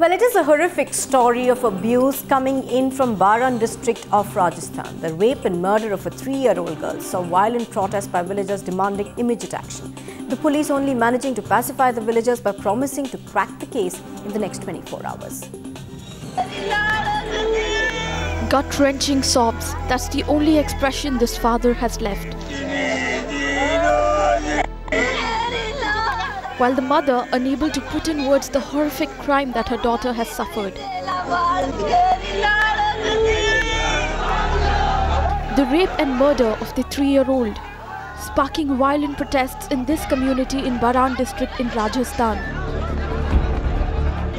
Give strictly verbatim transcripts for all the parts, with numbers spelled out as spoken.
Well, it is a horrific story of abuse coming in from Baran district of Rajasthan. The rape and murder of a three-year-old girl saw violent protests by villagers demanding immediate action. The police only managing to pacify the villagers by promising to crack the case in the next twenty-four hours. Gut-wrenching sobs, that's the only expression this father has left. While the mother, unable to put in words the horrific crime that her daughter has suffered. The rape and murder of the three-year-old, sparking violent protests in this community in Baran district in Rajasthan.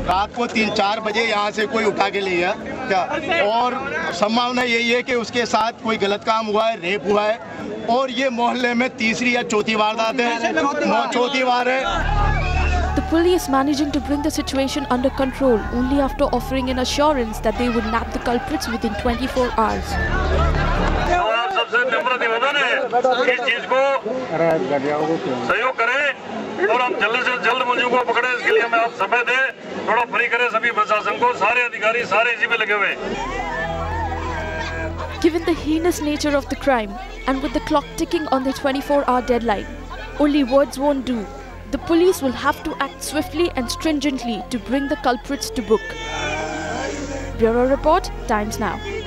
रात को तीन चार बजे यहाँ से कोई उठा के ले गया क्या और संभावना यही है कि उसके साथ कोई गलत काम हुआ है, रेप हुआ है और ये मोहल्ले में तीसरी या चौथी वारदात है, चौथी वार है। The police managing to bring the situation under control only after offering an assurance that they would nab the culprits within twenty-four hours. Given the heinous nature of the crime and with the clock ticking on the twenty-four hour deadline, only words won't do. The police will have to act swiftly and stringently to bring the culprits to book. Bureau Report, Times Now.